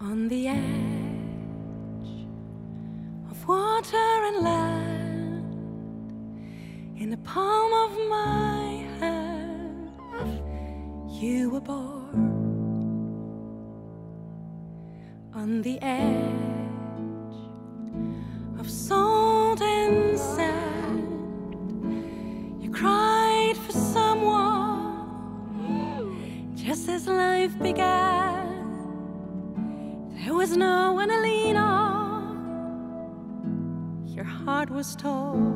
on the edge of water and land, in the palm of my hand, you were born. On the edge of salt and sand, you cried for someone, just as life began. There was no one to lean on. Your heart was torn.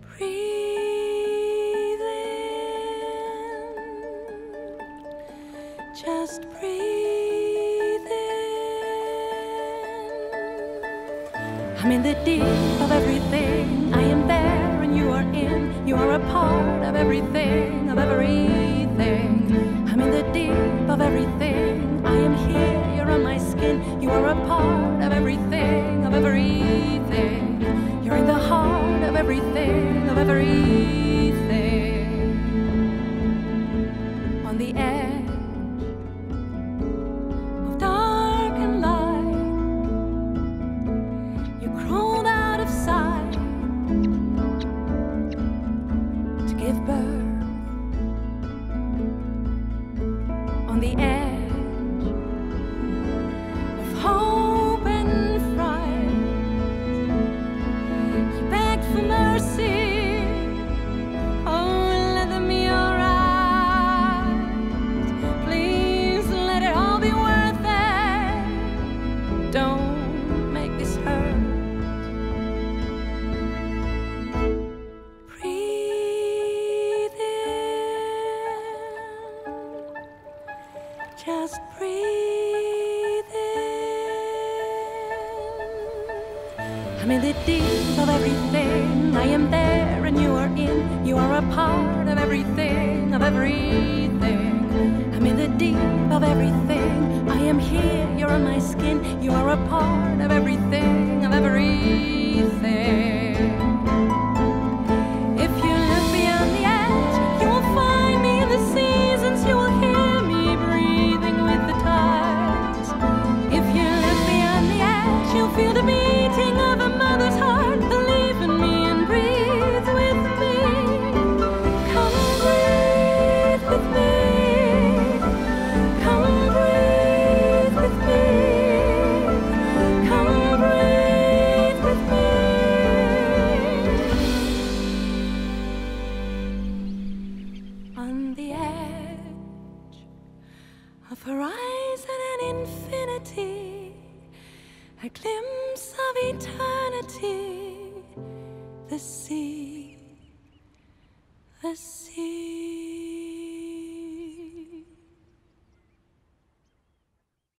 Breathe in, just breathe in. I'm in the deep of everything. I am there and you are in. You are a part of everything, of everything. I'm in the deep of everything. I am here, you're on my skin. You are a part of everything, of everything. You're in the heart of everything, of everything. On the edge of dark and light, you crawled out of sight to give birth. On the edge of hope and fright, you begged for mercy. Oh, let them be alright. Please let it all be worth it. Don't make this hurt. Just breathe in. I'm in the deep of everything. I am there and you are in. You are a part of everything, of everything. I'm in the deep of everything. I am here, you're on my skin. You are a part of everything, of everything. If you look beyond the edge, you will find me in the seasons. You will hear you'll feel the beating of a mother's heart. Believe in me and breathe with me. Come breathe with me. Come breathe with me. Come breathe with me. On the edge of horizon and infinity, a glimpse of eternity, the sea.